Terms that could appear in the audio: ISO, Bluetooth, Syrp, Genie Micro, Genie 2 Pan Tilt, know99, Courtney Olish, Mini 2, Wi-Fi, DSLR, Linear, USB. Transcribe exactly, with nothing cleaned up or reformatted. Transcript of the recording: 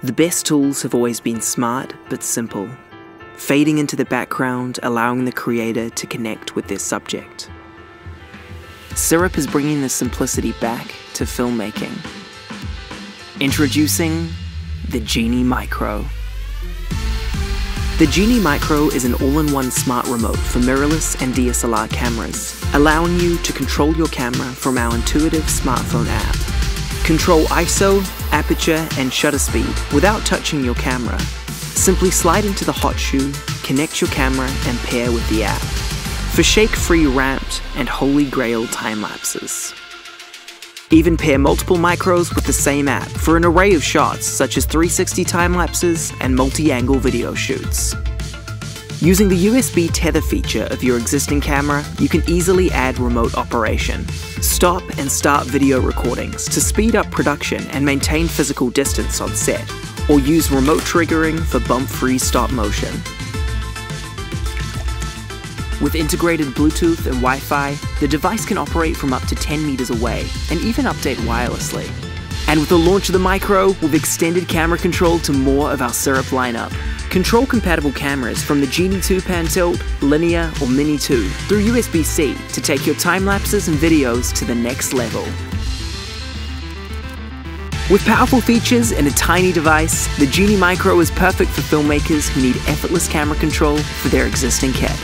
The best tools have always been smart but simple, fading into the background, allowing the creator to connect with their subject. Syrp is bringing the simplicity back to filmmaking. Introducing the Genie Micro. The Genie Micro is an all-in-one smart remote for mirrorless and D S L R cameras, allowing you to control your camera from our intuitive smartphone app. Control I S O, aperture, and shutter speed without touching your camera. Simply slide into the hot shoe, connect your camera, and pair with the app for shake-free ramped and holy grail time lapses. Even pair multiple micros with the same app for an array of shots such as three sixty time lapses and multi-angle video shoots. Using the U S B tether feature of your existing camera, you can easily add remote operation. Stop and start video recordings to speed up production and maintain physical distance on set, or use remote triggering for bump-free stop motion. With integrated Bluetooth and Wi-Fi, the device can operate from up to ten meters away and even update wirelessly. And with the launch of the Micro, we've extended camera control to more of our Syrp lineup. Control compatible cameras from the Genie two Pan Tilt, Linear, or Mini two through U S B C to take your time lapses and videos to the next level. With powerful features and a tiny device, the Genie Micro is perfect for filmmakers who need effortless camera control for their existing kit.